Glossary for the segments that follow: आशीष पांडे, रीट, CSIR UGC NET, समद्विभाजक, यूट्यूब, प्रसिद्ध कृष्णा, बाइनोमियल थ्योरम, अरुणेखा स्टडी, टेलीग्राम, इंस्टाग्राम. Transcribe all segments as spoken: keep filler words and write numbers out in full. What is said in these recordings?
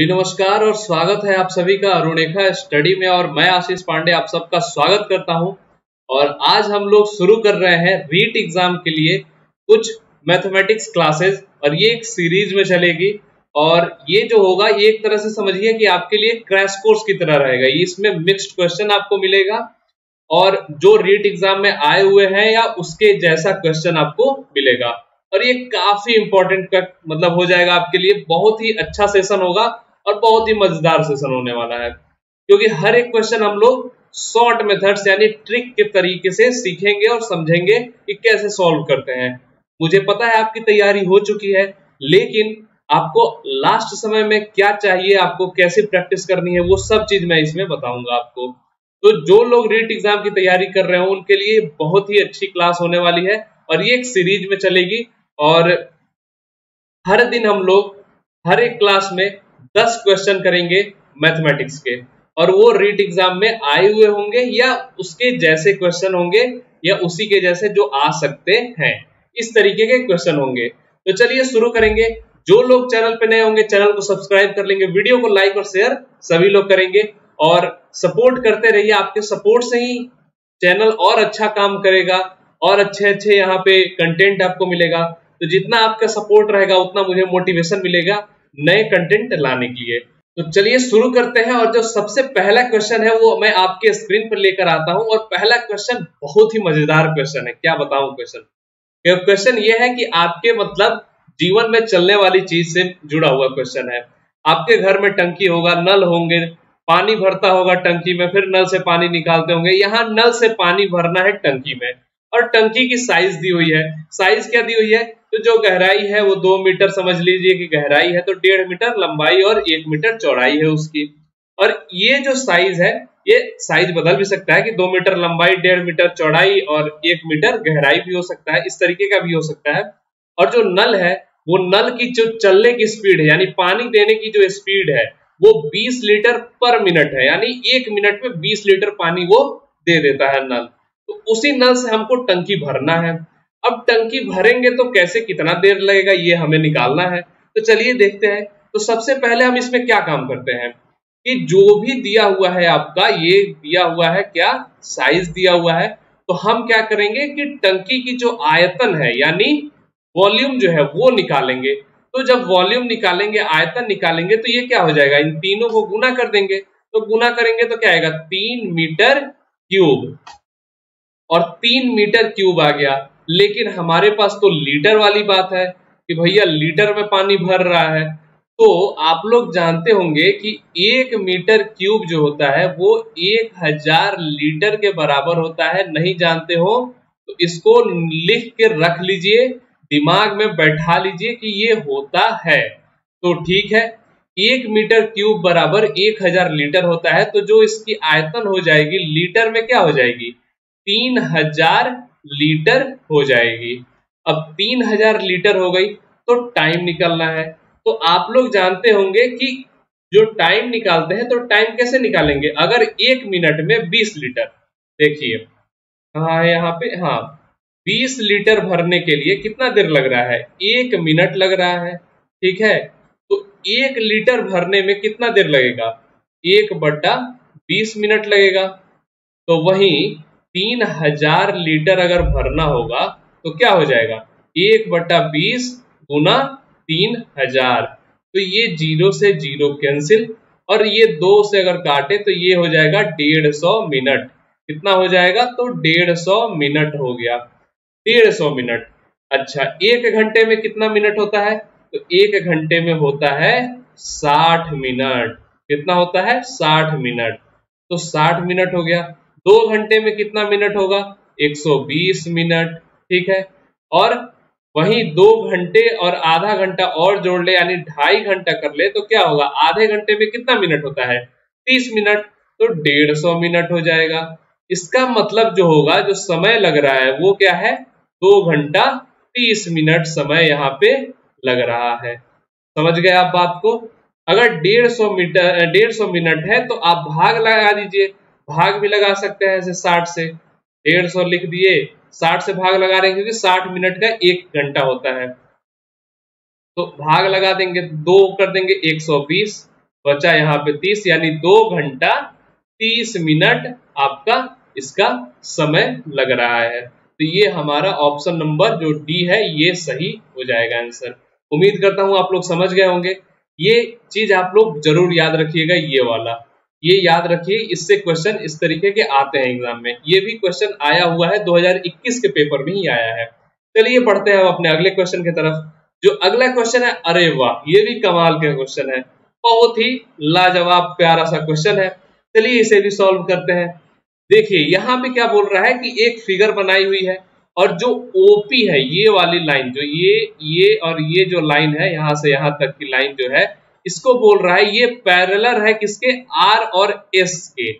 जी नमस्कार और स्वागत है आप सभी का अरुणेखा स्टडी में। और मैं आशीष पांडे आप सबका स्वागत करता हूं। और आज हम लोग शुरू कर रहे हैं रीट एग्जाम के लिए कुछ मैथमेटिक्स क्लासेस, और ये एक सीरीज में चलेगी। और ये जो होगा ये एक तरह से समझिए कि आपके लिए क्रैश कोर्स की तरह रहेगा। इसमें मिक्स्ड क्वेश्चन आपको मिलेगा और जो रीट एग्जाम में आए हुए हैं या उसके जैसा क्वेश्चन आपको मिलेगा। और ये काफी इंपॉर्टेंट मतलब हो जाएगा आपके लिए। बहुत ही अच्छा सेशन होगा और बहुत ही मजेदार सेशन होने वाला है, क्योंकि हर एक क्वेश्चन हम लोग शॉर्ट मेथड्स यानी ट्रिक के तरीके से सीखेंगे और समझेंगे कि कैसे सॉल्व करते हैं। मुझे पता है आपकी तैयारी हो चुकी है, लेकिन आपको लास्ट समय में क्या चाहिए, आपको कैसे प्रैक्टिस करनी है, वो सब चीज मैं इसमें बताऊंगा आपको। तो जो लोग रीट एग्जाम की तैयारी कर रहे हो उनके लिए बहुत ही अच्छी क्लास होने वाली है। और ये एक सीरीज में चलेगी और हर दिन हम लोग हर एक क्लास में दस क्वेश्चन करेंगे मैथमेटिक्स के, और वो रीट एग्जाम में आए हुए होंगे या उसके जैसे क्वेश्चन होंगे या उसी के जैसे जो आ सकते हैं, इस तरीके के क्वेश्चन होंगे। तो चलिए शुरू करेंगे। जो लोग चैनल पे नए होंगे चैनल को सब्सक्राइब कर लेंगे, वीडियो को लाइक और शेयर सभी लोग करेंगे और सपोर्ट करते रहिए। आपके सपोर्ट से ही चैनल और अच्छा काम करेगा और अच्छे अच्छे यहाँ पे कंटेंट आपको मिलेगा। तो जितना आपका सपोर्ट रहेगा उतना मुझे मोटिवेशन मिलेगा नए कंटेंट लाने के लिए। तो चलिए शुरू करते हैं। और जो सबसे पहला क्वेश्चन है वो मैं आपके स्क्रीन पर लेकर आता हूं। और पहला क्वेश्चन बहुत ही मजेदार क्वेश्चन है, क्या बताऊं क्वेश्चन। क्वेश्चन ये है कि आपके मतलब जीवन में चलने वाली चीज से जुड़ा हुआ क्वेश्चन है। आपके घर में टंकी होगा, नल होंगे, पानी भरता होगा टंकी में, फिर नल से पानी निकालते होंगे। यहाँ नल से पानी भरना है टंकी में, और टंकी की साइज दी हुई है। साइज क्या दी हुई है, तो जो गहराई है वो दो मीटर समझ लीजिए कि गहराई है, तो डेढ़ मीटर लंबाई और एक मीटर चौड़ाई है उसकी। और ये जो साइज है ये साइज बदल भी सकता है कि दो मीटर लंबाई, डेढ़ मीटर चौड़ाई और एक मीटर गहराई भी हो सकता है, इस तरीके का भी हो सकता है। और जो नल है वो नल की जो चलने की स्पीड है यानी पानी देने की जो स्पीड है वो बीस लीटर पर मिनट है, यानी एक मिनट में बीस लीटर पानी वो दे देता है नल। तो उसी नल से हमको टंकी भरना है। अब टंकी भरेंगे तो कैसे, कितना देर लगेगा, ये हमें निकालना है। तो चलिए देखते हैं। तो सबसे पहले हम इसमें क्या काम करते हैं कि जो भी दिया हुआ है आपका, ये दिया हुआ है क्या, साइज दिया हुआ है, तो हम क्या करेंगे कि टंकी की जो आयतन है यानी वॉल्यूम जो है वो निकालेंगे। तो जब वॉल्यूम निकालेंगे, आयतन निकालेंगे, तो ये क्या हो जाएगा, इन तीनों को गुना कर देंगे। तो गुना करेंगे तो क्या आएगा, तीन मीटर क्यूब, और तीन मीटर क्यूब आ गया। लेकिन हमारे पास तो लीटर वाली बात है कि भैया लीटर में पानी भर रहा है। तो आप लोग जानते होंगे कि एक मीटर क्यूब जो होता है वो एक हजार लीटर के बराबर होता है। नहीं जानते हो तो इसको लिख के रख लीजिए, दिमाग में बैठा लीजिए कि ये होता है। तो ठीक है, एक मीटर क्यूब बराबर एक हजार लीटर होता है। तो जो इसकी आयतन हो जाएगी लीटर में क्या हो जाएगी, तीन हजार लीटर हो जाएगी। अब तीन हजार लीटर हो गई तो टाइम निकालना है। तो आप लोग जानते होंगे कि जो टाइम निकालते हैं तो टाइम कैसे निकालेंगे, अगर एक मिनट में बीस लीटर, देखिए हाँ यहाँ पे, हाँ बीस लीटर भरने के लिए कितना देर लग रहा है, एक मिनट लग रहा है। ठीक है, तो एक लीटर भरने में कितना देर लगेगा, एक बट्टा बीस मिनट लगेगा। तो वहीं तीन हजार लीटर अगर भरना होगा तो क्या हो जाएगा, एक बट्टा बीस गुना तीन हजार। तो ये जीरो से जीरो कैंसिल, और ये दो से अगर काटे तो ये हो जाएगा डेढ़ सौ मिनट। कितना हो जाएगा, तो डेढ़ सौ मिनट हो गया, डेढ़ सौ मिनट। अच्छा, एक घंटे में कितना मिनट होता है, तो एक घंटे में होता है साठ मिनट। कितना होता है, साठ मिनट। तो साठ मिनट हो गया। दो घंटे में कितना मिनट होगा, एक सौ बीस मिनट। ठीक है, और वहीं दो घंटे और आधा घंटा और जोड़ ले यानी ढाई घंटा कर ले तो क्या होगा, आधे घंटे में कितना मिनट होता है, तीस मिनट। तो डेढ़ सौ मिनट हो जाएगा। इसका मतलब जो होगा, जो समय लग रहा है वो क्या है, दो घंटा तीस मिनट समय यहाँ पे लग रहा है। समझ गए आप बात को। अगर डेढ़ सौ मीटर डेढ़ सौ मिनट है तो आप भाग लगा दीजिए, भाग भी लगा सकते हैं ऐसे साठ से। डेढ़ सौ लिख दिए, साठ से भाग लगा रहे हैं क्योंकि साठ मिनट का एक घंटा होता है, तो भाग लगा देंगे, दो कर देंगे एक सौ बीस, बचा यहाँ पे तीस, यानी दो घंटा तीस मिनट आपका इसका समय लग रहा है। तो ये हमारा ऑप्शन नंबर जो डी है ये सही हो जाएगा आंसर। उम्मीद करता हूँ आप लोग समझ गए होंगे। ये चीज आप लोग जरूर याद रखिएगा, ये वाला ये याद रखिए, इससे क्वेश्चन इस तरीके के आते हैं एग्जाम में। ये भी क्वेश्चन आया हुआ है दो हज़ार इक्कीस के पेपर में ही आया है। चलिए पढ़ते हैं हम अपने अगले क्वेश्चन की तरफ। जो अगला क्वेश्चन है, अरे वाह, ये भी कमाल का क्वेश्चन है, बहुत ही लाजवाब प्यारा सा क्वेश्चन है। चलिए इसे भी सॉल्व करते हैं। देखिए यहाँ पे क्या बोल रहा है कि एक फिगर बनाई हुई है और जो ओपी है, ये वाली लाइन, जो ये ये और ये जो लाइन है यहाँ से यहाँ तक की लाइन जो है, इसको बोल रहा है ये पैरेलल है किसके, आर और एस के।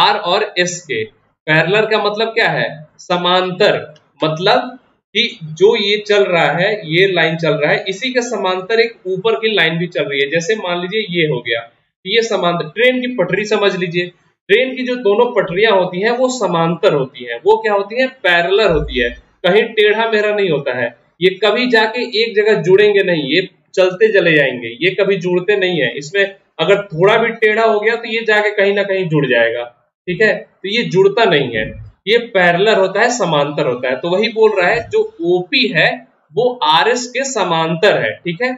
आर और एस के पैरेलल का मतलब क्या है, समांतर। मतलब कि जो ये चल रहा है, ये लाइन चल रहा है, इसी के समांतर एक ऊपर की लाइन भी चल रही है। जैसे मान लीजिए ये हो गया, ये समांतर ट्रेन की पटरी समझ लीजिए। ट्रेन की जो दोनों पटरियां होती हैं वो समांतर होती हैं, वो क्या होती हैं, पैरेलल होती है, कहीं टेढ़ा मेढ़ा नहीं होता है। ये कभी जाके एक जगह जुड़ेंगे नहीं, ये चलते चले जाएंगे, ये कभी जुड़ते नहीं है। इसमें अगर थोड़ा भी टेढ़ा हो गया तो ये जाके कहीं ना कहीं जुड़ जाएगा, ठीक है। तो ये जुड़ता नहीं है, ये पैरेलल होता है, समांतर होता है। तो वही बोल रहा है जो ओपी है वो आरएस के समांतर है, ठीक है।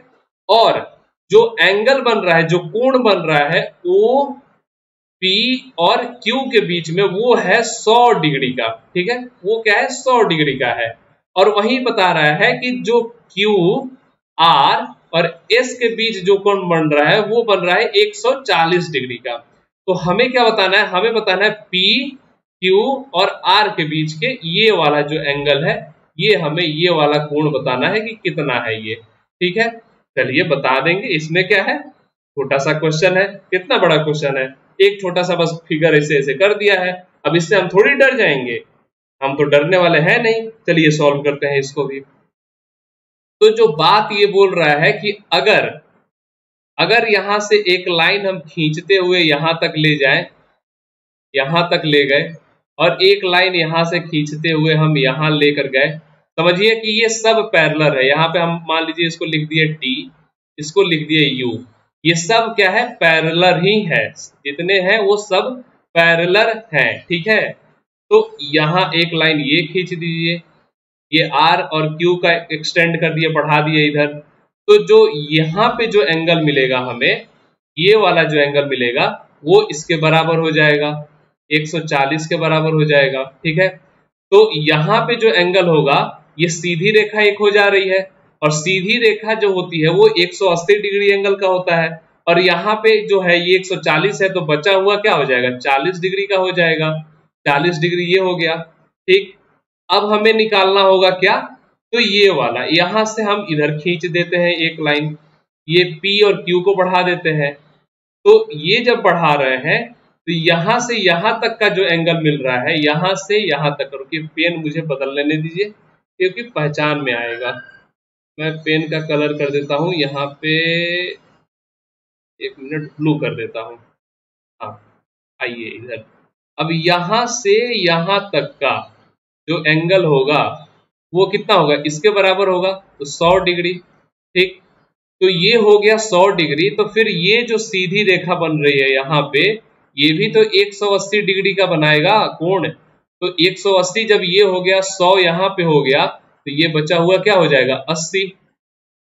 और जो एंगल बन रहा है, जो कोण बन रहा है ओ पी और क्यू के बीच में, वो है सौ डिग्री का, ठीक है। वो क्या है, सौ डिग्री का है। और वही बता रहा है कि जो क्यू आर और एस के बीच जो कोण बन रहा है वो बन रहा है एक सौ चालीस डिग्री का। तो हमें क्या बताना है, हमें बताना है पी क्यू और आर के बीच के ये वाला जो एंगल है, ये हमें ये वाला कोण बताना है कि कितना है ये, ठीक है। चलिए बता देंगे। इसमें क्या है, छोटा सा क्वेश्चन है, कितना बड़ा क्वेश्चन है, एक छोटा सा बस फिगर ऐसे ऐसे कर दिया है। अब इससे हम थोड़ी डर जाएंगे, हम तो डरने वाले हैं नहीं। चलिए सॉल्व करते हैं इसको भी। तो जो बात ये बोल रहा है कि अगर अगर यहां से एक लाइन हम खींचते हुए यहां तक ले जाएं, यहां तक ले गए, और एक लाइन यहां से खींचते हुए हम यहां लेकर गए, समझिए कि ये सब पैरेलल है। यहां पे हम मान लीजिए इसको लिख दिए टी, इसको लिख दिए यू, ये सब क्या है, पैरेलल ही है, जितने हैं वो सब पैरेलल हैं, ठीक है। तो यहां एक लाइन ये खींच दीजिए, ये R और Q का एक्सटेंड कर दिए, बढ़ा दिए इधर। तो जो यहाँ पे जो एंगल मिलेगा हमें, ये वाला जो एंगल मिलेगा वो इसके बराबर हो जाएगा, एक सौ चालीस के बराबर हो जाएगा, ठीक है। तो यहाँ पे जो एंगल होगा, ये सीधी रेखा एक हो जा रही है, और सीधी रेखा जो होती है वो एक सौ अस्सी डिग्री एंगल का होता है, और यहाँ पे जो है ये एक सौ चालीस है, तो बचा हुआ क्या हो जाएगा, चालीस डिग्री का हो जाएगा। चालीस डिग्री ये हो गया, ठीक। अब हमें निकालना होगा क्या, तो ये वाला, यहां से हम इधर खींच देते हैं एक लाइन, ये P और Q को बढ़ा देते हैं। तो ये जब बढ़ा रहे हैं तो यहां से यहां तक का जो एंगल मिल रहा है, यहां से यहां तक, रुकिए पेन मुझे बदल लेने दीजिए क्योंकि पहचान में आएगा। मैं पेन का कलर कर देता हूं, यहाँ पे एक मिनट ब्लू कर देता हूं। हाँ आइए इधर। अब यहां से यहां तक का जो एंगल होगा वो कितना होगा, इसके बराबर होगा, तो सौ डिग्री, ठीक। तो ये हो गया सौ डिग्री। तो फिर ये जो सीधी रेखा बन रही है यहाँ पे, ये भी तो एक सौ अस्सी डिग्री का बनाएगा कोण। तो एक सौ अस्सी जब ये हो गया, सौ यहाँ पे हो गया, तो ये बचा हुआ क्या हो जाएगा, अस्सी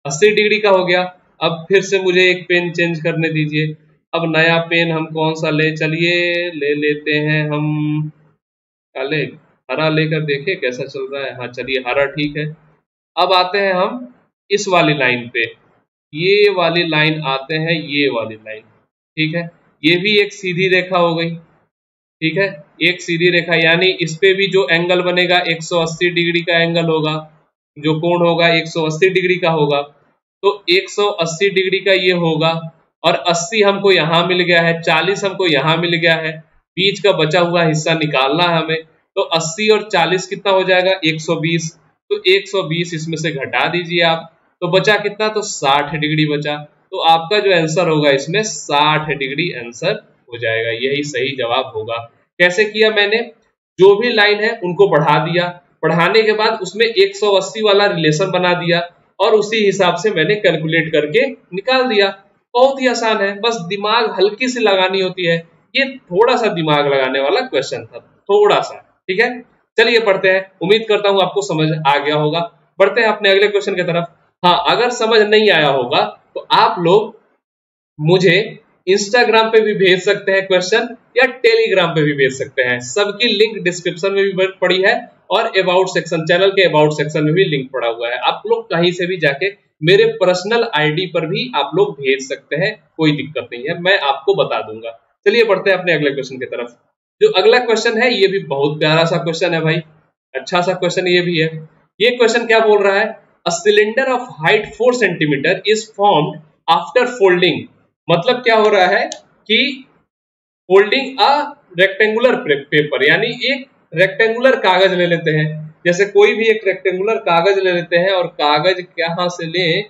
अस्सी डिग्री का हो गया। अब फिर से मुझे एक पेन चेंज करने दीजिए। अब नया पेन हम कौन सा ले, चलिए ले लेते हैं हम, क्या ले, हरा लेकर देखे कैसा चल रहा है। हाँ चलिए हरा ठीक है। अब आते हैं हम इस वाली लाइन पे, ये वाली लाइन आते हैं, ये वाली लाइन, ठीक है। ये भी एक सीधी रेखा हो गई, ठीक है, एक सीधी रेखा, यानी इस पे भी जो एंगल बनेगा एक सौ अस्सी डिग्री का एंगल होगा, जो कोण होगा एक सौ अस्सी डिग्री का होगा। तो एक सौ अस्सी डिग्री का ये होगा, और अस्सी हमको यहाँ मिल गया है, चालीस हमको यहाँ मिल गया है, बीच का बचा हुआ हिस्सा निकालना है हमें। तो अस्सी और चालीस कितना हो जाएगा, एक सौ बीस। तो एक सौ बीस इसमें से घटा दीजिए आप, तो बचा कितना, तो साठ डिग्री बचा। तो आपका जो आंसर होगा इसमें साठ डिग्री आंसर हो जाएगा, यही सही जवाब होगा। कैसे किया मैंने, जो भी लाइन है उनको बढ़ा दिया, बढ़ाने के बाद उसमें एक सौ अस्सी वाला रिलेशन बना दिया, और उसी हिसाब से मैंने कैलकुलेट करके निकाल दिया। बहुत ही आसान है, बस दिमाग हल्की सी लगानी होती है। ये थोड़ा सा दिमाग लगाने वाला क्वेश्चन था, थोड़ा सा, ठीक है। चलिए पढ़ते हैं, उम्मीद करता हूं आपको समझ आ गया होगा। बढ़ते हैं अपने अगले क्वेश्चन की तरफ। हाँ, अगर समझ नहीं आया होगा तो आप लोग मुझे इंस्टाग्राम पे भी भेज सकते हैं क्वेश्चन, या टेलीग्राम पे भी भेज सकते हैं। सबकी लिंक डिस्क्रिप्शन में भी पड़ी है और अबाउट सेक्शन, चैनल के अबाउट सेक्शन में भी लिंक पड़ा हुआ है। आप लोग कहीं से भी जाके मेरे पर्सनल आईडी पर भी आप लोग भेज सकते हैं, कोई दिक्कत नहीं है, मैं आपको बता दूंगा। चलिए बढ़ते हैं अपने अगले क्वेश्चन की तरफ। जो अगला क्वेश्चन है ये भी बहुत प्यारा सा क्वेश्चन है भाई, अच्छा सा क्वेश्चन ये भी है। ये क्वेश्चन क्या बोल रहा है, a cylinder of height four centimetre is formed after folding. मतलब क्या हो रहा है कि फोल्डिंग अ रेक्टेंगुलर पेपर, यानी एक रेक्टेंगुलर कागज ले लेते हैं, जैसे कोई भी एक रेक्टेंगुलर कागज ले लेते हैं, और कागज कहां से लें,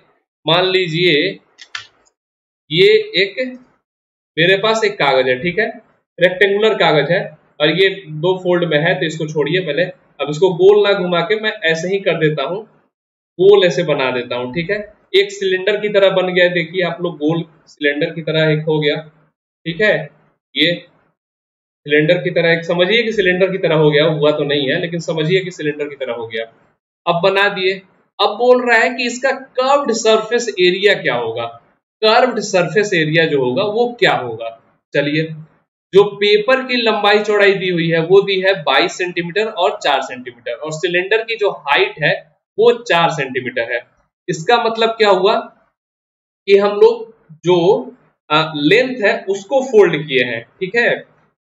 मान लीजिए ये एक मेरे पास एक कागज है, ठीक है, रेक्टेंगुलर कागज है और ये दो फोल्ड में है, तो इसको छोड़िए पहले। अब इसको गोल ना घुमा के मैं ऐसे ही कर देता हूँ, गोल ऐसे बना देता हूँ, ठीक है, एक सिलेंडर की तरह बन गया। देखिए आप लोग, गोल सिलेंडर की तरह एक हो गया, ठीक है, ये सिलेंडर की तरह एक, समझिए कि सिलेंडर की तरह हो गया, हुआ तो नहीं है लेकिन समझिए कि सिलेंडर की तरह हो गया। अब बना दिए। अब बोल रहा है कि इसका कर्व्ड सरफेस एरिया क्या होगा, कर्व्ड सरफेस एरिया जो होगा वो क्या होगा। चलिए, जो पेपर की लंबाई चौड़ाई दी हुई है वो दी है बाईस सेंटीमीटर और चार सेंटीमीटर, और सिलेंडर की जो हाइट है वो चार सेंटीमीटर है। इसका मतलब क्या हुआ कि हम लोग जो लेंथ है उसको फोल्ड किए हैं, ठीक है,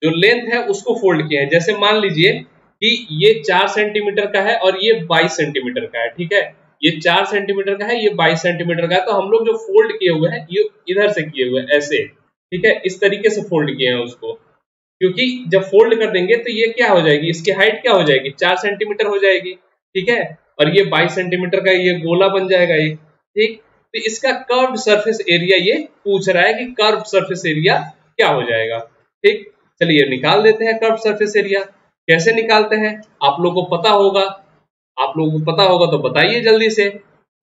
जो लेंथ है उसको फोल्ड किए हैं। जैसे मान लीजिए कि ये चार सेंटीमीटर का है और ये बाईस सेंटीमीटर का है, ठीक है, ये चार सेंटीमीटर का है, ये बाईस सेंटीमीटर का है, तो हम लोग जो फोल्ड किए हुए हैं ये इधर से किए हुए हैं ऐसे, ठीक है, इस तरीके से फोल्ड किए हैं उसको, क्योंकि जब फोल्ड कर देंगे तो ये क्या हो जाएगी, इसकी हाइट क्या हो जाएगी, चार सेंटीमीटर हो जाएगी, ठीक है, और ये बाईस सेंटीमीटर का ये गोला बन जाएगा ये, ठीक। तो इसका कर्व्ड सरफेस एरिया ये पूछ रहा है कि कर्व्ड सरफेस एरिया क्या हो जाएगा, ठीक। चलिए निकाल देते हैं कर्व्ड सरफेस एरिया। कैसे निकालते हैं आप लोगों को पता होगा, आप लोगों को पता होगा तो बताइए जल्दी से।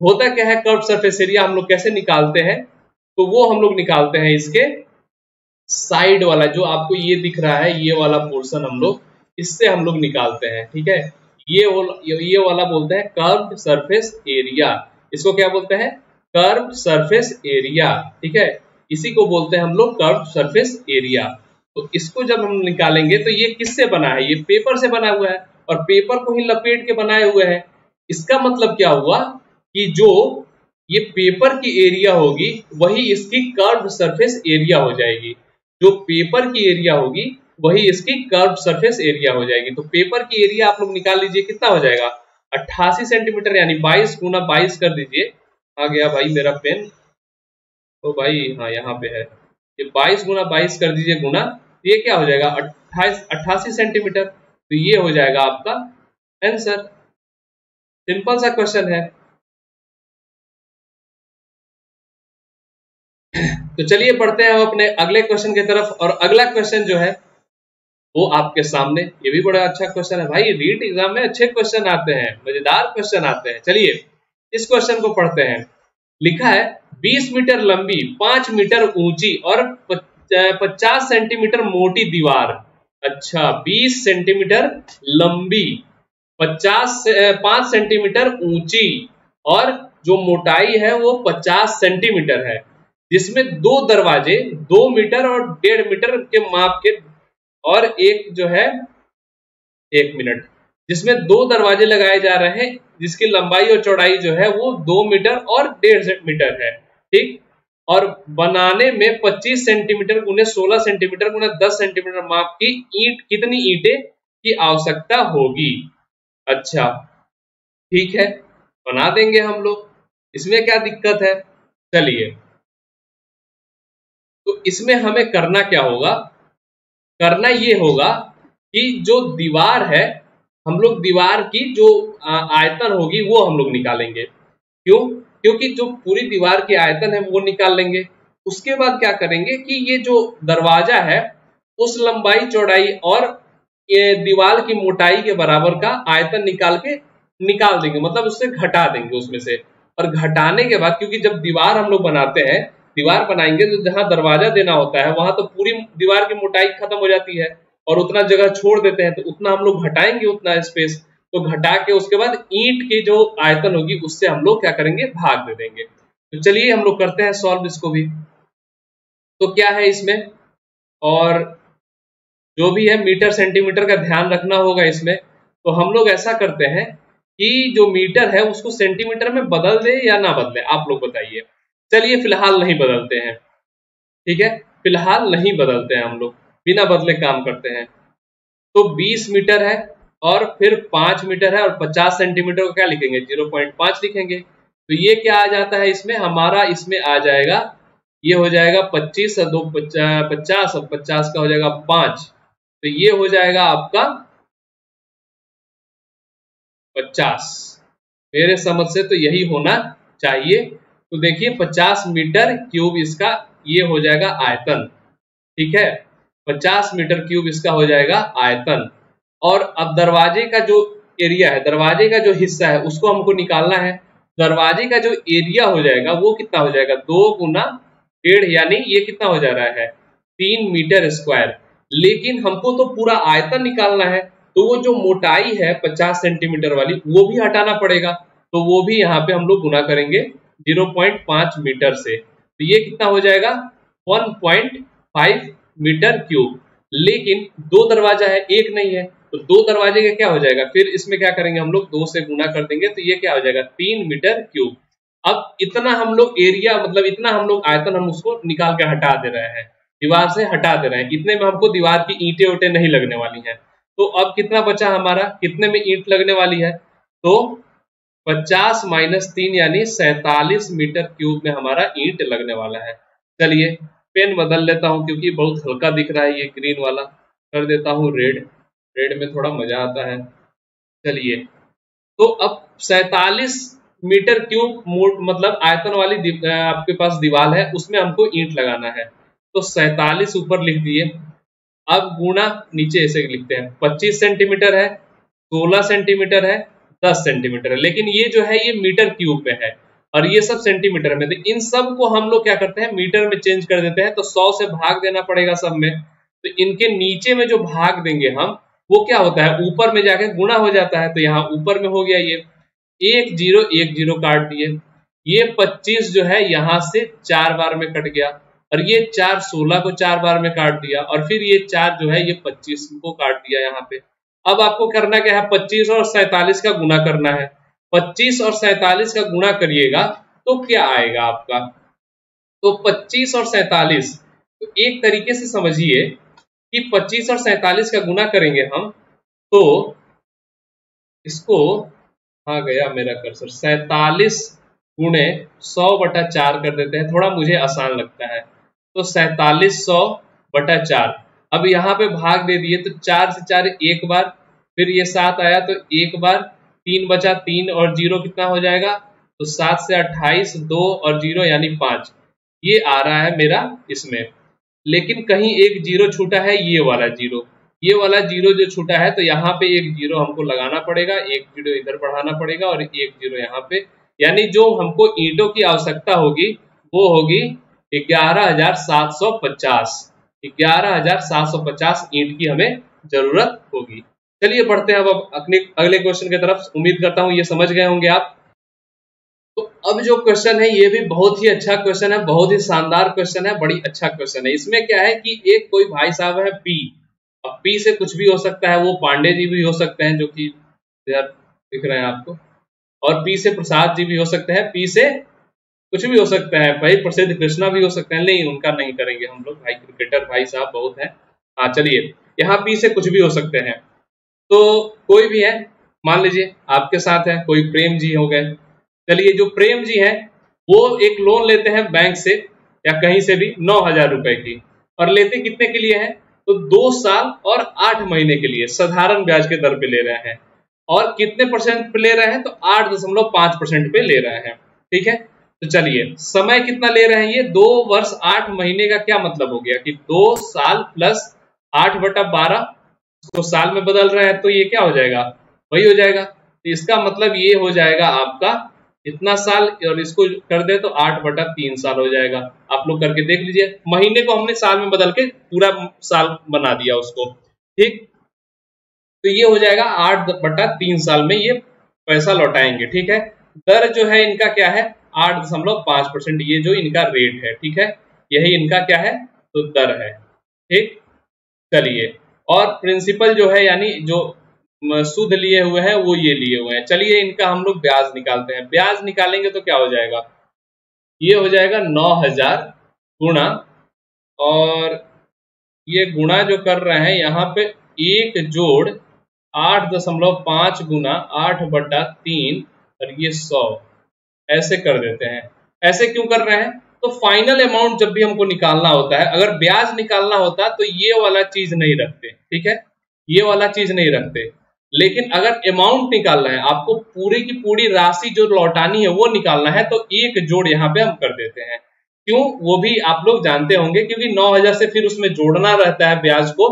होता क्या है, कर्व्ड सरफेस एरिया हम लोग कैसे निकालते हैं, तो वो हम लोग निकालते हैं इसके साइड वाला, जो आपको ये दिख रहा है ये वाला पोर्शन, हम लोग इससे हम लोग निकालते हैं, ठीक है, ये ये वाला बोलते हैं कर्व्ड सरफेस एरिया। इसको क्या बोलते हैं, कर्व्ड सरफेस एरिया, ठीक है, इसी को बोलते हैं हम लोग कर्व्ड सरफेस एरिया। तो इसको जब हम निकालेंगे तो ये किससे बना है, ये पेपर से बना हुआ है, और पेपर को ही लपेट के बनाए हुए है। इसका मतलब क्या हुआ कि जो ये पेपर की एरिया होगी वही इसकी कर्व्ड सरफेस एरिया हो जाएगी, जो पेपर की एरिया होगी वही इसकी कर्व सरफेस एरिया हो जाएगी। तो पेपर की एरिया आप लोग निकाल लीजिए, कितना हो जाएगा, अट्ठासी सेंटीमीटर, यानी बाईस गुना बाईस कर दीजिए। आ गया भाई मेरा पेन, तो भाई हाँ यहाँ पे है, ये बाईस गुना बाईस कर दीजिए गुना, ये क्या हो जाएगा, अट्ठाईस अट्ठासी सेंटीमीटर। तो ये हो जाएगा आपका आंसर। सिंपल सा क्वेश्चन है। तो चलिए बढ़ते हैं अपने अगले क्वेश्चन की तरफ, और अगला क्वेश्चन जो है वो आपके सामने, ये भी बड़ा अच्छा क्वेश्चन है भाई, रीट एग्जाम में अच्छे क्वेश्चन आते हैं, मजेदार क्वेश्चन आते हैं। चलिए इस क्वेश्चन को पढ़ते हैं। लिखा है बीस मीटर लंबी, पांच मीटर ऊंची और पचास सेंटीमीटर मोटी दीवार। अच्छा, बीस सेंटीमीटर लंबी, पचास पांच सेंटीमीटर ऊंची, और जो मोटाई है वो पचास सेंटीमीटर है, जिसमें दो दरवाजे दो मीटर और डेढ़ मीटर के माप के, और एक जो है एक मिनट, जिसमें दो दरवाजे लगाए जा रहे हैं, जिसकी लंबाई और चौड़ाई जो है वो दो मीटर और डेढ़ मीटर है, ठीक, और बनाने में पच्चीस सेंटीमीटर गुने सोलह सेंटीमीटर गुने दस सेंटीमीटर माप की ईंट, कितनी ईंटें की आवश्यकता होगी। अच्छा ठीक है, बना देंगे हम लोग, इसमें क्या दिक्कत है। चलिए, तो इसमें हमें करना क्या होगा, करना ये होगा कि जो दीवार है, हम लोग दीवार की जो आयतन होगी वो हम लोग निकालेंगे। क्यों, क्योंकि जो पूरी दीवार की आयतन है वो निकाल लेंगे। उसके बाद क्या करेंगे कि ये जो दरवाजा है उस लंबाई चौड़ाई और ये दीवार की मोटाई के बराबर का आयतन निकाल के निकाल देंगे, मतलब उससे घटा देंगे उसमें से। और घटाने के बाद, क्योंकि जब दीवार हम लोग बनाते हैं, दीवार बनाएंगे तो जहां दरवाजा देना होता है वहां तो पूरी दीवार की मोटाई खत्म हो जाती है और उतना जगह छोड़ देते हैं, तो उतना हम लोग घटाएंगे उतना स्पेस, तो घटा के उसके बाद ईंट की जो आयतन होगी उससे हम लोग क्या करेंगे, भाग दे देंगे। तो चलिए हम लोग करते हैं सॉल्व इसको भी। तो क्या है इसमें, और जो भी है मीटर सेंटीमीटर का ध्यान रखना होगा इसमें, तो हम लोग ऐसा करते हैं कि जो मीटर है उसको सेंटीमीटर में बदल दे या ना बदले, आप लोग बताइए। चलिए फिलहाल नहीं बदलते हैं, ठीक है, फिलहाल नहीं बदलते हैं, हम लोग बिना बदले काम करते हैं। तो बीस मीटर है और फिर पाँच मीटर है और पचास सेंटीमीटर को क्या लिखेंगे, जीरो पॉइंट पाँच लिखेंगे। तो ये क्या आ जाता है इसमें हमारा, इसमें आ जाएगा, ये हो जाएगा पच्चीस और दो पचास और पचास का हो जाएगा पाँच, तो ये हो जाएगा आपका पचास। मेरे समझ से तो यही होना चाहिए। तो देखिए पचास मीटर क्यूब इसका ये हो जाएगा आयतन, ठीक है, पचास मीटर क्यूब इसका हो जाएगा आयतन। और अब दरवाजे का जो एरिया है, दरवाजे का जो हिस्सा है उसको हमको निकालना है। दरवाजे का जो एरिया हो जाएगा वो कितना हो जाएगा, दो गुना डेढ़, यानी ये कितना हो जा रहा है, तीन मीटर स्क्वायर। लेकिन हमको तो पूरा आयतन निकालना है, तो वो जो मोटाई है पचास सेंटीमीटर वाली वो भी हटाना पड़ेगा, तो वो भी यहाँ पे हम लोग गुना करेंगे जीरो पॉइंट पाँच मीटर से, तो ये कितना हो जाएगा एक पॉइंट पाँच मीटर क्यूब। लेकिन दो दरवाजा है, एक नहीं है, तो दो दरवाजे का क्या हो जाएगा, फिर इसमें क्या करेंगे हम लोग, दो से गुना कर देंगे, तो ये क्या हो जाएगा, तीन मीटर क्यूब। अब इतना हम लोग एरिया, मतलब इतना हम लोग आयतन हम उसको निकाल के हटा दे रहे हैं, दीवार से हटा दे रहे हैं, इतने में हमको दीवार की ईंटें उटें नहीं लगने वाली हैं। तो अब कितना बचा हमारा, कितने में ईंट लगने वाली है, तो पचास माइनस तीन यानी सैतालीस मीटर क्यूब में हमारा ईंट लगने वाला है। चलिए पेन बदल लेता हूँ क्योंकि बहुत हल्का दिख रहा है ये ग्रीन वाला, कर देता हूँ रेड, रेड में थोड़ा मजा आता है। चलिए तो अब सैतालीस मीटर क्यूब मोट मतलब आयतन वाली आपके पास दीवार है, उसमें हमको ईंट लगाना है, तो सैतालीस ऊपर लिख दिए। अब गुणा नीचे ऐसे लिखते हैं, पच्चीस सेंटीमीटर है, सोलह सेंटीमीटर है, दस सेंटीमीटर है, लेकिन ये जो है ये मीटर क्यूब में है और ये सब सेंटीमीटर में, तो इन सब को हम लोग क्या करते हैं मीटर में चेंज कर देते हैं, तो सौ से भाग देना पड़ेगा सब में। तो इनके नीचे में जो भाग देंगे हम वो क्या होता है, ऊपर में जाके गुणा हो जाता है, तो यहाँ ऊपर में हो गया ये, एक जीरो एक जीरो काट दिए, ये पच्चीस जो है यहाँ से चार बार में कट गया, और ये चार सोलह को चार बार में काट दिया, और फिर ये चार जो है ये पच्चीस को काट दिया यहाँ पे। अब आपको करना क्या है, पच्चीस और सैतालीस का गुणा करना है, पच्चीस और सैतालीस का गुणा करिएगा तो क्या आएगा आपका, तो पच्चीस और सैतालीस, तो एक तरीके से समझिए कि पच्चीस और सैतालीस का गुणा करेंगे हम, तो इसको आ गया मेरा कर्सर, सैतालीस गुणे सौ बटा चार कर देते हैं, थोड़ा मुझे आसान लगता है, तो सैतालीस सौ बटा चार। अब यहाँ पे भाग दे दिए, तो चार से चार एक बार, फिर ये सात आया तो एक बार, तीन बचा तीन और जीरो कितना हो जाएगा, तो सात से अट्ठाईस, दो और जीरो यानी पाँच, ये आ रहा है मेरा इसमें। लेकिन कहीं एक जीरो छूटा है, ये वाला जीरो, ये वाला जीरो जो छूटा है, तो यहाँ पे एक जीरो हमको लगाना पड़ेगा, एक जीरो इधर बढ़ाना पड़ेगा और एक जीरो यहाँ पे, यानी जो हमको ईंटों की आवश्यकता होगी वो होगी ग्यारह हजार सात सौ पचास, ग्यारह हजार सात सौ पचास ईंट की हमें जरूरत होगी। चलिए बढ़ते हैं अब अपने अगले क्वेश्चन की तरफ। उम्मीद करता हूं ये समझ गए होंगे आप। तो अब जो क्वेश्चन है ये भी बहुत ही अच्छा क्वेश्चन है, बहुत ही शानदार क्वेश्चन है, बड़ी अच्छा क्वेश्चन है। इसमें क्या है कि एक कोई भाई साहब है पी, अब पी से कुछ भी हो सकता है, वो पांडे जी भी हो सकते हैं जो कि दिख रहे हैं आपको, और पी से प्रसाद जी भी हो सकते हैं, पी से कुछ भी हो सकता है, भाई प्रसिद्ध कृष्णा भी हो सकते हैं, नहीं उनका नहीं करेंगे हम लोग, भाई क्रिकेटर भाई साहब बहुत हैं। हाँ चलिए, यहाँ पी से कुछ भी हो सकते हैं, तो कोई भी है, मान लीजिए आपके साथ है कोई प्रेम जी हो गए। चलिए जो प्रेम जी हैं वो एक लोन लेते हैं बैंक से या कहीं से भी नौ हजार रुपए की, और लेते कितने के लिए है, तो दो साल और आठ महीने के लिए साधारण ब्याज के दर पे ले रहे हैं, और कितने परसेंट पे ले रहे हैं, तो आठ दशमलव पांच परसेंट पे ले रहे हैं, ठीक है। तो चलिए समय कितना ले रहे हैं ये, दो वर्ष आठ महीने का क्या मतलब हो गया कि दो साल प्लस आठ बटा बारह, उसको साल में बदल रहे हैं, तो ये क्या हो जाएगा, वही हो जाएगा। तो इसका मतलब ये हो जाएगा आपका इतना साल और इसको कर दे तो आठ बटा तीन साल हो जाएगा। आप लोग करके देख लीजिए, महीने को हमने साल में बदल के पूरा साल बना दिया उसको, ठीक। तो ये हो जाएगा आठ बटा तीन साल में ये पैसा लौटाएंगे, ठीक है। दर जो है इनका क्या है, आठ दशमलव पांच परसेंट, ये जो इनका रेट है, ठीक है, यही इनका क्या है, तो दर है, ठीक। चलिए, और प्रिंसिपल जो है यानी जो सूद लिए हुए हैं वो ये लिए हुए हैं। चलिए इनका हम लोग ब्याज निकालते हैं। ब्याज निकालेंगे तो क्या हो जाएगा, ये हो जाएगा नौ हजार गुणा, और ये गुणा जो कर रहे हैं यहाँ पे एक जोड़ आठ दशमलव पांच गुना आठ बटा तीन और ये सौ, ऐसे कर देते हैं। ऐसे क्यों कर रहे हैं, तो फाइनल अमाउंट जब भी हमको निकालना होता है, अगर ब्याज निकालना होता तो ये वाला चीज नहीं रखते, ठीक है, ये वाला चीज नहीं रखते। लेकिन अगर अमाउंट निकालना है, आपको पूरी की पूरी राशि जो लौटानी है वो निकालना है, तो एक जोड़ यहाँ पे हम कर देते हैं। क्यों, वो भी आप लोग जानते होंगे, क्योंकि नौ हजार से फिर उसमें जोड़ना रहता है ब्याज को,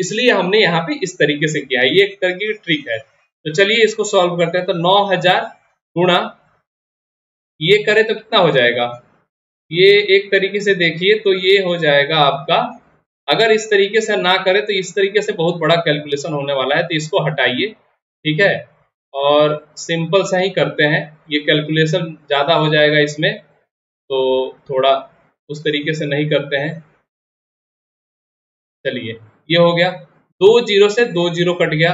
इसलिए हमने यहाँ पे इस तरीके से किया है, ये एक तरीके की ट्रिक है। तो चलिए इसको सॉल्व करते हैं। तो नौ हजार गुणा ये करे तो कितना हो जाएगा, ये एक तरीके से देखिए तो ये हो जाएगा आपका, अगर इस तरीके से ना करें तो इस तरीके से बहुत बड़ा कैलकुलेशन होने वाला है, तो इसको हटाइए, ठीक है, और सिंपल सा ही करते हैं। ये कैलकुलेशन ज़्यादा हो जाएगा इसमें, तो थोड़ा उस तरीके से नहीं करते हैं। चलिए ये हो गया, दो जीरो से दो जीरो कट गया,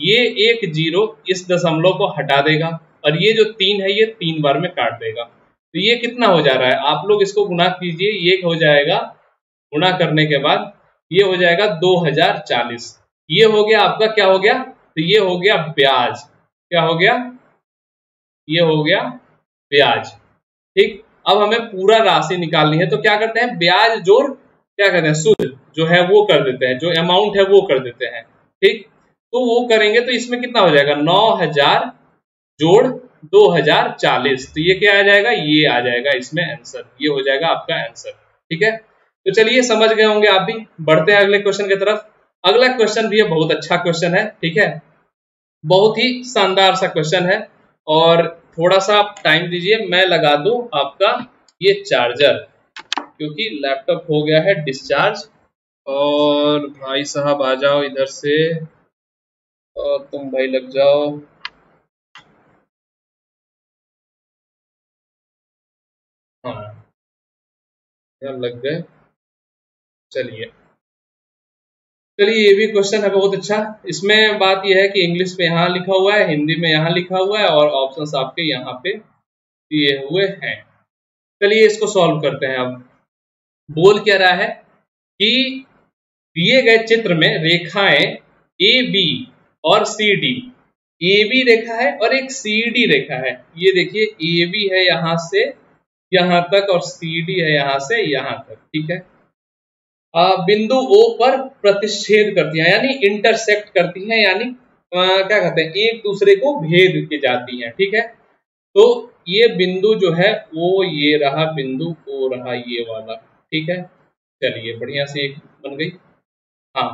ये एक जीरो इस दशमलव को हटा देगा, और ये जो तीन है ये तीन बार में काट देगा। तो ये कितना हो जा रहा है, आप लोग इसको गुणा कीजिए, ये हो जाएगा, गुणा करने के बाद ये हो जाएगा दो हजार चालीस। ये हो गया आपका, क्या हो गया, तो ये हो गया ब्याज, क्या हो गया, ये हो गया ब्याज, ठीक। अब हमें पूरा राशि निकालनी है, तो क्या करते हैं, ब्याज जोड़ क्या करते हैं, सूद जो है वो कर देते हैं, जो अमाउंट है वो कर देते हैं, ठीक। तो वो करेंगे तो इसमें कितना हो जाएगा, नौ हजार जोड़ दो हजार चालीस, तो ये क्या आ जाएगा, ये आ जाएगा इसमें आंसर, ये हो जाएगा आपका आंसर, ठीक है। तो चलिए समझ गए होंगे आप भी। बढ़ते हैं अगले क्वेश्चन की तरफ। अगला क्वेश्चन भी बहुत अच्छा क्वेश्चन है, ठीक है, बहुत ही शानदार सा क्वेश्चन है, और थोड़ा सा आप टाइम दीजिए, मैं लगा दूं आपका ये चार्जर, क्योंकि लैपटॉप हो गया है डिस्चार्ज। और भाई साहब आ जाओ इधर से, और तुम भाई लग जाओ, हाँ यार लग गए। चलिए चलिए ये भी क्वेश्चन है बहुत अच्छा। इसमें बात यह है कि इंग्लिश पे यहाँ लिखा हुआ है, हिंदी में यहाँ लिखा हुआ है, और ऑप्शंस आपके यहाँ पे दिए हुए हैं। चलिए इसको सॉल्व करते हैं। अब बोल क्या रहा है कि दिए गए चित्र में रेखाएं ए बी और सी डी, ए बी रेखा है और एक सी डी रेखा है। ये देखिए ए बी है यहाँ से यहाँ तक और सी डी है यहाँ से यहाँ तक, ठीक है। बिंदु ओ पर प्रतिच्छेद करती हैं यानी इंटरसेक्ट करती हैं, यानी क्या कहते हैं, एक दूसरे को भेद के जाती हैं, ठीक है। तो ये बिंदु जो है वो ये रहा, बिंदु ओ रहा ये वाला, ठीक है। चलिए बढ़िया से एक बन गई। हाँ,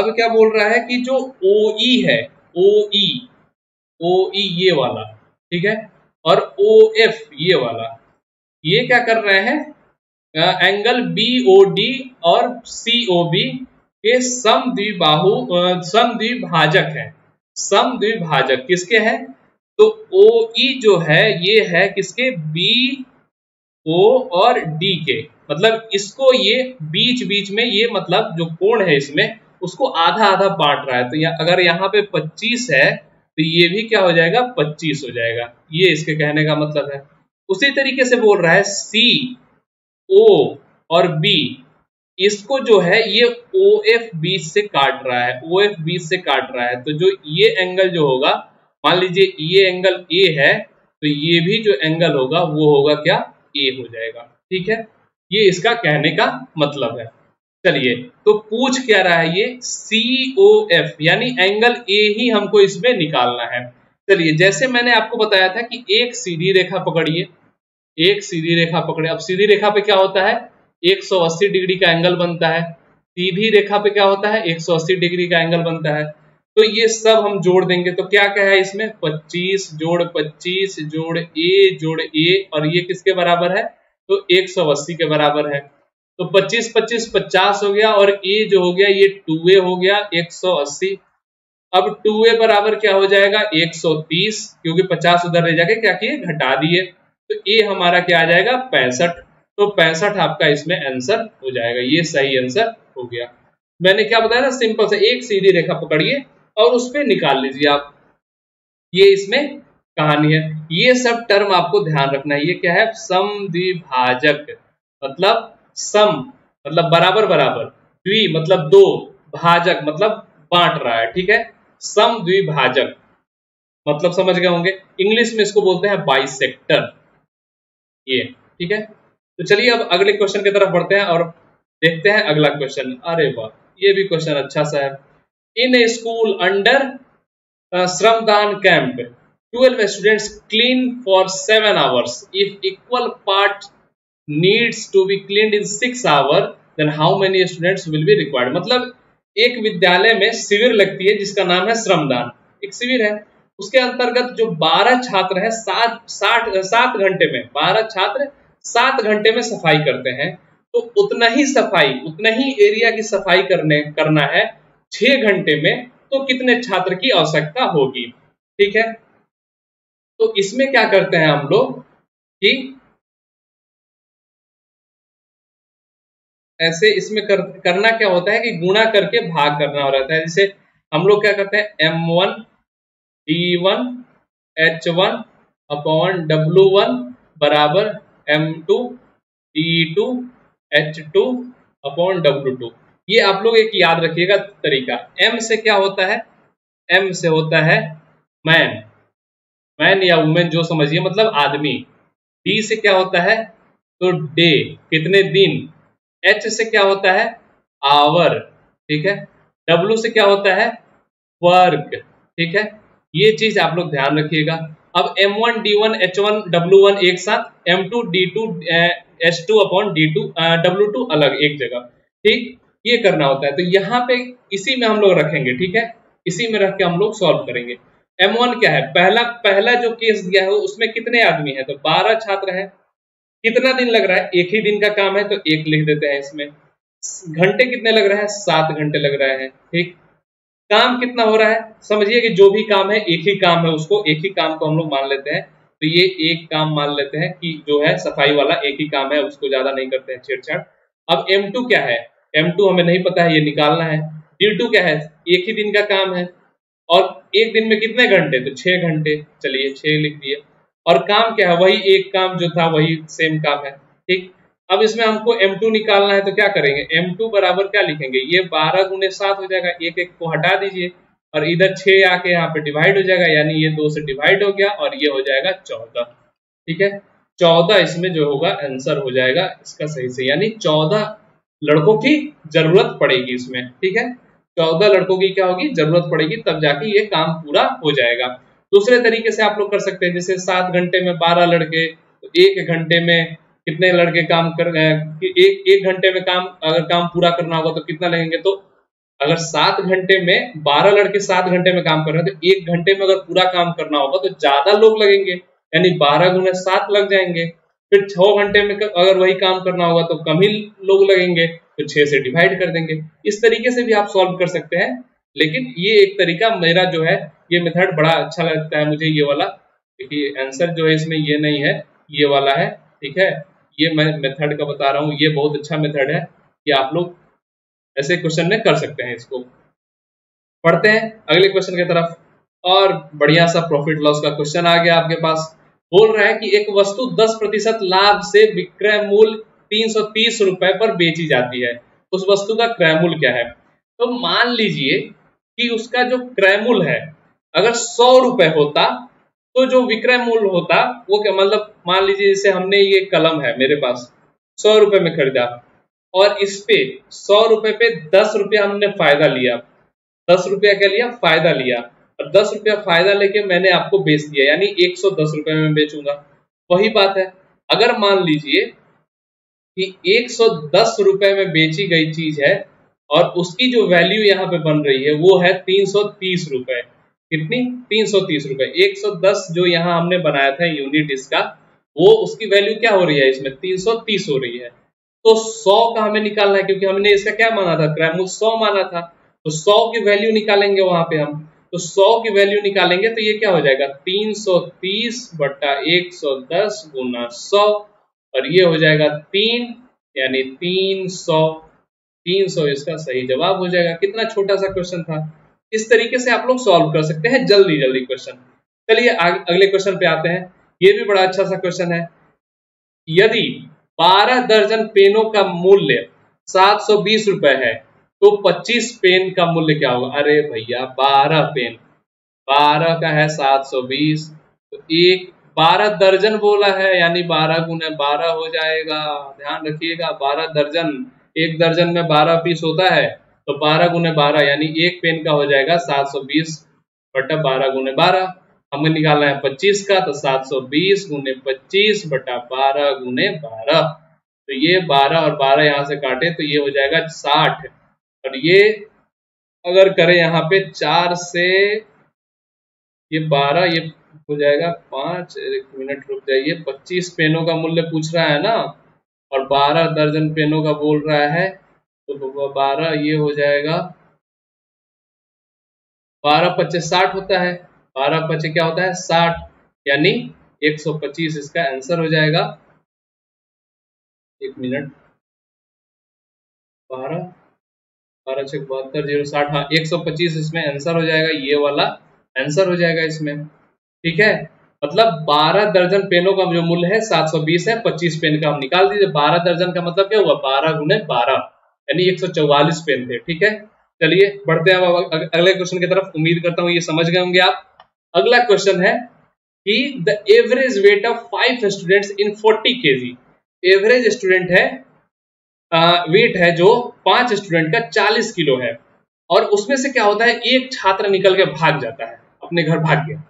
अब क्या बोल रहा है कि जो ओ ई है, ओ ई ओ ई ये वाला, ठीक है, और ओ एफ ये वाला, ये क्या कर रहे हैं, एंगल B O D और C O B के समद्विबाहु समद्विभाजक हैं, समद्विभाजक किसके हैं, तो O E जो है ये है किसके, B O और D के, मतलब इसको ये बीच बीच में ये मतलब जो कोण है इसमें उसको आधा आधा बांट रहा है। तो यह, अगर यहाँ पे पच्चीस है तो ये भी क्या हो जाएगा, पच्चीस हो जाएगा, ये इसके कहने का मतलब है। उसी तरीके से बोल रहा है C O और B, इसको जो है ये O F बीच से काट रहा है, O F बीच से काट रहा है, तो जो ये एंगल जो होगा, मान लीजिए ये एंगल A है, तो ये भी जो एंगल होगा वो होगा क्या, A हो जाएगा, ठीक है, ये इसका कहने का मतलब है। चलिए, तो पूछ क्या रहा है, ये C O F यानी एंगल A ही हमको इसमें निकालना है। चलिए, जैसे मैंने आपको बताया था कि एक सीधी रेखा पकड़िए, एक सीधी रेखा पकड़े। अब सीधी रेखा पे क्या होता है, एक सौ अस्सी डिग्री का एंगल बनता है, सीधी रेखा पे क्या होता है, एक सौ अस्सी डिग्री का एंगल बनता है। तो ये सब हम जोड़ देंगे। तो क्या क्या है इसमें, पच्चीस जोड़ पच्चीस जोड़ ए जोड़ ए, और ये किसके बराबर है, तो एक सौ अस्सी के बराबर है। तो पच्चीस पच्चीस पचास हो गया, और ए जो हो गया ये टू ए हो गया एक सौ अस्सी। अब टू ए बराबर क्या हो जाएगा एक सौ तीस, क्योंकि पचास उधर ले जाके क्या किए घटा दिए, तो ए हमारा क्या आ जाएगा पैंसठ। तो पैंसठ आपका इसमें आंसर हो जाएगा, ये सही आंसर हो गया। मैंने क्या बताया था, सिंपल से एक सीधी रेखा पकड़िए और उस पर निकाल लीजिए आप, ये इसमें कहानी है। ये सब टर्म आपको ध्यान रखना है। ये क्या है, समद्विभाजक मतलब सम मतलब बराबर बराबर, द्वि मतलब दो, भाजक मतलब बांट रहा है, ठीक है, समद्विभाजक मतलब समझ गए होंगे, इंग्लिश में इसको बोलते हैं बाइसेक्टर, ये ठीक है। तो चलिए अब अगले क्वेश्चन की तरफ बढ़ते हैं और देखते हैं अगला क्वेश्चन। अरे वाह, ये भी क्वेश्चन अच्छा सा है। इन ए स्कूल अंडर श्रमदान camp twelve students clean for seven hours, if equal part needs to be cleaned in six hour then how many students will be required. मतलब एक विद्यालय में शिविर लगती है जिसका नाम है श्रमदान, एक शिविर है, उसके अंतर्गत जो बारह छात्र हैं सात साठ सात घंटे में बारह छात्र सात घंटे में सफाई करते हैं, तो उतना ही सफाई उतना ही एरिया की सफाई करने करना है छह घंटे में, तो कितने छात्र की आवश्यकता होगी, ठीक है। तो इसमें क्या करते हैं हम लोग कि ऐसे इसमें कर, करना क्या होता है कि गुणा करके भाग करना हो रहता है। जैसे हम लोग क्या करते हैं, M one D one H one upon W one बराबर M two D two H two upon W two. ये आप लोग एक याद रखिएगा तरीका। एम से क्या होता है, एम से होता है मैन, मैन या वुमेन जो समझिए, मतलब आदमी। डी से क्या होता है, तो डे कितने दिन। एच से क्या होता है, आवर, ठीक है। डब्ल्यू से क्या होता है, वर्क, ठीक है। ये चीज आप लोग ध्यान रखिएगा। अब M one D one H one W one एक साथ, M two D two H two upon D two W two अलग एक जगह, ठीक, ये करना होता है। तो यहाँ पे इसी में हम लोग रखेंगे, ठीक है, इसी में रख के हम लोग सॉल्व करेंगे। एम वन क्या है, पहला पहला जो केस दिया है उसमें कितने आदमी हैं, तो बारह छात्र हैं। कितना दिन लग रहा है, एक ही दिन का काम है, तो एक लिख देते हैं इसमें। घंटे कितने लग रहा है, सात घंटे लग रहे हैं, ठीक। काम कितना हो रहा है, समझिए कि जो भी काम है एक ही काम है, उसको एक ही काम को हम लोग मान लेते हैं। तो ये एक काम मान लेते हैं कि जो है सफाई वाला एक ही काम है, उसको ज्यादा नहीं करते हैं छेड़छाड़। अब एम टू क्या है, एम टू हमें नहीं पता है, ये निकालना है। डी टू क्या है, एक ही दिन का काम है, और एक दिन में कितने घंटे, तो छह घंटे, चलिए छह लिख दिए। और काम क्या है, वही एक काम जो था वही सेम काम है, ठीक। अब इसमें हमको एम टू निकालना है, तो क्या करेंगे, एम टू बराबर क्या लिखेंगे, ये बारह गुने सात हो जाएगा, एक एक को हटा दीजिए, और इधर छह आके यहाँ पे डिवाइड हो जाएगा, यानी ये दो से डिवाइड हो गया, और ये हो जाएगा चौदह, ठीक है। चौदह इसमें जो होगा आंसर हो जाएगा इसका सही से, यानी चौदह लड़कों की जरूरत पड़ेगी इसमें, ठीक है। चौदह लड़कों की क्या होगी, जरूरत पड़ेगी, तब जाके ये काम पूरा हो जाएगा। दूसरे तरीके से आप लोग कर सकते हैं, जैसे सात घंटे में बारह लड़के, तो एक घंटे में कितने लड़के काम कर, एक एक घंटे में काम अगर काम पूरा करना होगा तो कितना लगेंगे, तो अगर सात घंटे में बारह लड़के सात घंटे में काम कर रहे हैं, तो एक घंटे में अगर पूरा काम करना होगा तो ज्यादा लोग लगेंगे, यानी बारह गुना सात लग जाएंगे। फिर छह घंटे में अगर वही काम करना होगा तो कम ही लोग लगेंगे, तो छह से डिवाइड कर देंगे। इस तरीके से भी आप सॉल्व कर सकते हैं, लेकिन ये एक तरीका मेरा जो है, ये मेथड बड़ा अच्छा लगता है मुझे, ये वाला। देखिए आंसर जो है इसमें ये नहीं है, ये वाला है, ठीक है। ये मैं मेथड का बता रहा हूँ, ये बहुत अच्छा मेथड है, कि आप लोग ऐसे क्वेश्चन में कर सकते हैं इसको। पढ़ते हैं अगले क्वेश्चन की तरफ, और बढ़िया सा प्रॉफिट लॉस का क्वेश्चन आ गया आपके पास। बोल रहा है कि एक वस्तु दस प्रतिशत लाभ से विक्रय मूल्य तीन सौ तीस रुपए पर बेची जाती है, उस वस्तु का क्रय मूल्य क्या है। तो मान लीजिए कि उसका जो क्रय मूल्य है अगर सौ रुपए होता, तो जो विक्रय मूल्य होता वो क्या, मतलब मान लीजिए जैसे हमने ये कलम है मेरे पास सौ रुपए में खरीदा, और इस पे सौ रुपए पे दस रुपया हमने फायदा लिया, दस रुपया क्या लिया, फायदा लिया, और दस रुपया फायदा लेके मैंने आपको बेच दिया, यानी एक सौ दस रुपये में बेचूंगा। वही बात है, अगर मान लीजिए कि एक सौ दस रुपये में बेची गई चीज है और उसकी जो वैल्यू यहाँ पे बन रही है वो है तीन सौ तीस रुपए। कितनी? तीन सौ तीस रुपए। एक सौ दस जो यहाँ हमने बनाया था यूनिट इसका, वो उसकी वैल्यू क्या हो रही है इसमें? तीन सौ तीस हो रही है। तो सौ का हमें निकालना है क्योंकि हमने इसका क्या माना था? क्रैमूल सौ माना था। तो सौ की वैल्यू निकालेंगे वहां पे हम, तो सौ की वैल्यू निकालेंगे तो ये क्या हो जाएगा? तीन सौ तीस बट्टा एक सौ दस गुना सौ, और ये हो जाएगा तीन, यानी तीन सौ। तीन सौ इसका सही जवाब हो जाएगा। कितना छोटा सा क्वेश्चन था। इस तरीके से आप लोग सॉल्व कर सकते हैं जल्दी जल्दी क्वेश्चन। चलिए अगले क्वेश्चन पे आते हैं। ये भी बड़ा अच्छा सा क्वेश्चन है। यदि बारह दर्जन पेनों का मूल्य सात सौ बीस रुपए है तो पच्चीस पेन का मूल्य क्या होगा? अरे भैया, बारह पेन, बारह का है सात सौ बीस, तो एक बारह दर्जन बोला है, यानी बारह गुने बारह हो जाएगा। ध्यान रखिएगा, बारह दर्जन, एक दर्जन में बारह पीस होता है, तो बारह गुने बारह यानी एक पेन का हो जाएगा सात सौ बीस बटा बारह गुने बारह। हमें निकालना है पच्चीस का, तो सात सौ बीस गुने पच्चीस बटा बारह गुने बारह, तो ये बारह और बारह यहाँ से काटे तो ये हो जाएगा साठ। और ये अगर करें यहाँ पे चार से ये बारह, ये हो जाएगा पाँच। एक मिनट रुक जाइए, पच्चीस पेनों का मूल्य पूछ रहा है ना, और बारह दर्जन पेनों का बोल रहा है, तो बारह ये हो जाएगा, बारह पच्चे साठ होता है, बारह पच्चे क्या होता है? साठ, यानी एक सौ पच्चीस इसका आंसर हो जाएगा। एक मिनट, बारह बारह छः बहत्तर जीरो साठ, हाँ एक सौ पच्चीस इसमें आंसर हो जाएगा, ये वाला आंसर हो जाएगा इसमें। ठीक है, मतलब बारह दर्जन पेनों का जो मूल्य है सात सौ बीस है, पच्चीस पेन का हम निकाल दीजिए। बारह दर्जन का मतलब क्या हुआ? बारह गुने बारह, यानी एक सौ चौवालीस पेन थे। ठीक है, चलिए बढ़ते हैं अब अगले क्वेश्चन की तरफ। उम्मीद करता हूँ ये समझ गए होंगे आप। अगला क्वेश्चन है कि the average weight of five students in forty K G. Average student है, वेट है जो पांच स्टूडेंट का चालीस किलो है, और उसमें से क्या होता है? एक छात्र निकल के भाग जाता है, अपने घर भाग गया।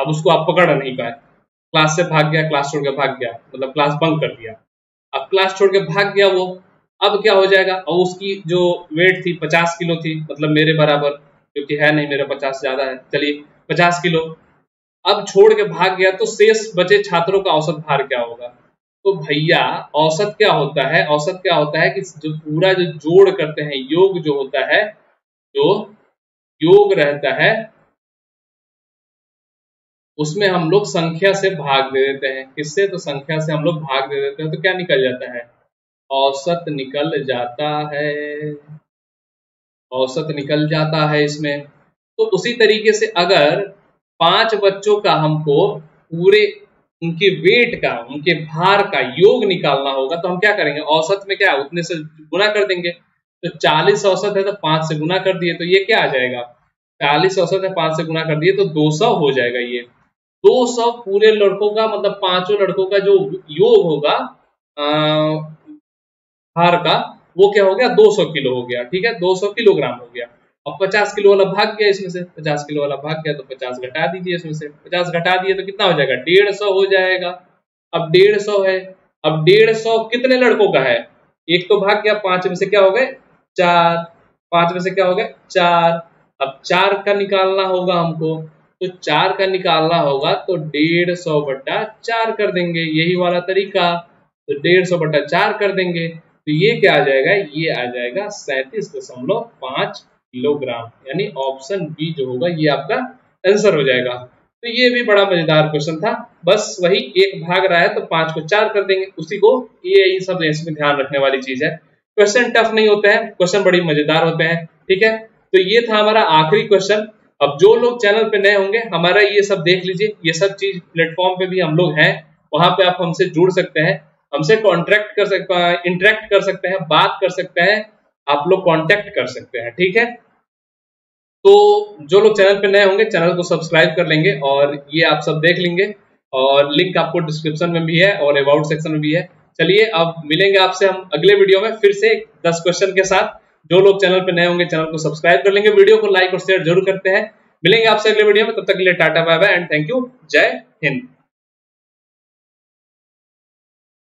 अब उसको आप पकड़ नहीं पाए, क्लास से भाग गया, क्लास छोड़ के भाग गया, मतलब क्लास बंक कर दिया। अब क्लास छोड़ के भाग गया वो, अब क्या हो जाएगा? और उसकी जो वेट थी पचास किलो थी, मतलब मेरे बराबर, क्योंकि है नहीं मेरा, पचास ज्यादा है, चलिए पचास किलो। अब छोड़ के भाग गया, तो शेष बचे छात्रों का औसत भार क्या होगा? तो भैया औसत क्या होता है? औसत क्या होता है कि जो पूरा जो जोड़ करते हैं, योग जो होता है, जो योग रहता है उसमें हम लोग संख्या से भाग दे देते हैं। किससे? तो संख्या से हम लोग भाग दे देते हैं, तो क्या निकल जाता है? औसत निकल जाता है, औसत निकल जाता है इसमें। तो उसी तरीके से अगर पांच बच्चों का हमको पूरे उनके वेट का, उनके भार का योग निकालना होगा, तो हम क्या करेंगे? औसत में क्या है? उतने से गुना कर देंगे। तो चालीस औसत है तो पाँच से गुना कर दिए, तो ये क्या आ जाएगा? चालीस औसत है, पाँच से गुना कर दिए तो दो सौ हो जाएगा। ये दो सौ पूरे लड़कों का, मतलब पांचों लड़कों का जो योग होगा आ, भार का, वो क्या हो गया? दो सौ किलो हो गया। ठीक है, दो सौ किलोग्राम हो गया। अब पचास किलो वाला भाग गया इसमें से, पचास किलो वाला भाग गया, तो पचास घटा दीजिए इसमें से, पचास घटा दिए तो कितना हो जाएगा? डेढ़ सौ हो जाएगा। अब डेढ़ सौ है, अब डेढ़ सौ कितने लड़कों का है? एक तो भाग गया, पांच में से क्या हो गए? चार, पांच में से क्या हो गए? चार। अब चार का निकालना होगा हमको, तो चार का निकालना होगा तो डेढ़ सौ बट्टा चार कर देंगे, यही वाला तरीका। तो डेढ़ सौ बट्टा चार कर देंगे तो ये क्या आ जाएगा? ये आ जाएगा सैंतीस दशमलव पांच किलोग्राम, यानी ऑप्शन बी जो होगा ये आपका आंसर हो जाएगा। तो ये भी बड़ा मजेदार क्वेश्चन था। बस वही, एक भाग रहा है तो पांच को चार कर देंगे उसी को, ये ये सब इसमें ध्यान रखने वाली चीज है। क्वेश्चन टफ नहीं होते हैं, क्वेश्चन बड़ी मजेदार होते हैं। ठीक है, तो ये था हमारा आखिरी क्वेश्चन। अब जो लोग चैनल पे नए होंगे, हमारा ये सब देख लीजिए, ये सब चीज प्लेटफॉर्म पे भी हम लोग हैं, वहां पे आप हमसे जुड़ सकते हैं, हमसे कॉन्ट्रैक्ट कर सकते हैं, इंटरेक्ट कर सकते हैं, बात कर सकते हैं, आप लोग कॉन्टेक्ट कर सकते हैं। ठीक है, तो जो लोग चैनल पे नए होंगे चैनल को सब्सक्राइब कर लेंगे और ये आप सब देख लेंगे, और लिंक आपको डिस्क्रिप्शन में भी है और अबाउट सेक्शन में भी है। चलिए, अब मिलेंगे आपसे हम अगले वीडियो में फिर से दस क्वेश्चन के साथ। जो लोग चैनल पे नए होंगे चैनल को सब्सक्राइब कर लेंगे, वीडियो को लाइक और शेयर जरूर करते हैं। मिलेंगे आपसे अगले वीडियो में, तब तक के लिए tata bye bye and thank you. जय हिंद।